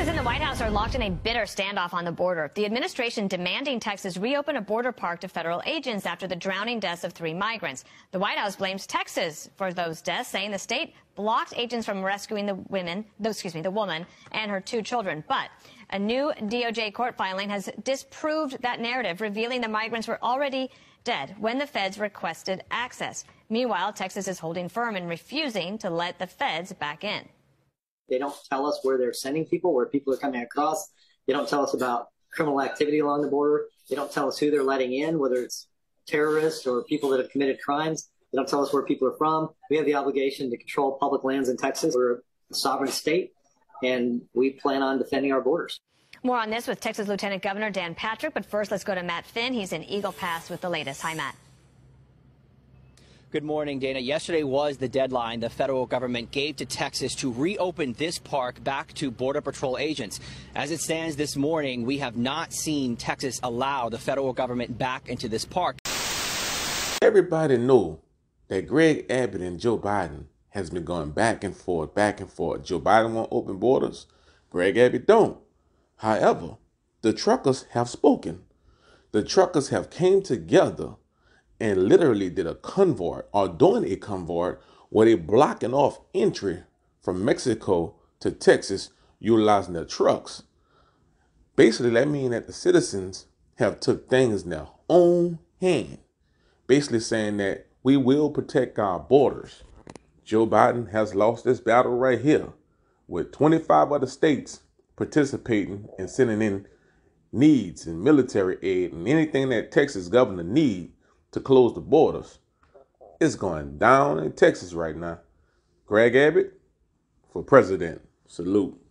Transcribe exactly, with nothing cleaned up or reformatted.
Texas and the White House are locked in a bitter standoff on the border. The administration demanding Texas reopen a border park to federal agents after the drowning deaths of three migrants. The White House blames Texas for those deaths, saying the state blocked agents from rescuing the women, excuse me, the woman and her two children. But a new D O J court filing has disproved that narrative, revealing the migrants were already dead when the feds requested access. Meanwhile, Texas is holding firm and refusing to let the feds back in. They don't tell us where they're sending people, where people are coming across. They don't tell us about criminal activity along the border. They don't tell us who they're letting in, whether it's terrorists or people that have committed crimes. They don't tell us where people are from. We have the obligation to control public lands in Texas. We're a sovereign state, and we plan on defending our borders. More on this with Texas Lieutenant Governor Dan Patrick. But first, let's go to Matt Finn. He's in Eagle Pass with the latest. Hi, Matt. Good morning, Dana. Yesterday was the deadline the federal government gave to Texas to reopen this park back to Border Patrol agents. As it stands this morning, we have not seen Texas allow the federal government back into this park. Everybody know that Greg Abbott and Joe Biden has been going back and forth, back and forth. Joe Biden won't open borders. Greg Abbott don't. However, the truckers have spoken. The truckers have came together and literally did a convoy, or doing a convoy, where they blocking off entry from Mexico to Texas utilizing their trucks. Basically, that means that the citizens have took things in their own hand, basically saying that we will protect our borders. Joe Biden has lost this battle right here, with twenty-five other states participating and sending in needs and military aid and anything that Texas governor needs to close the borders. It's going down in Texas right now. Greg Abbott for president. Salute.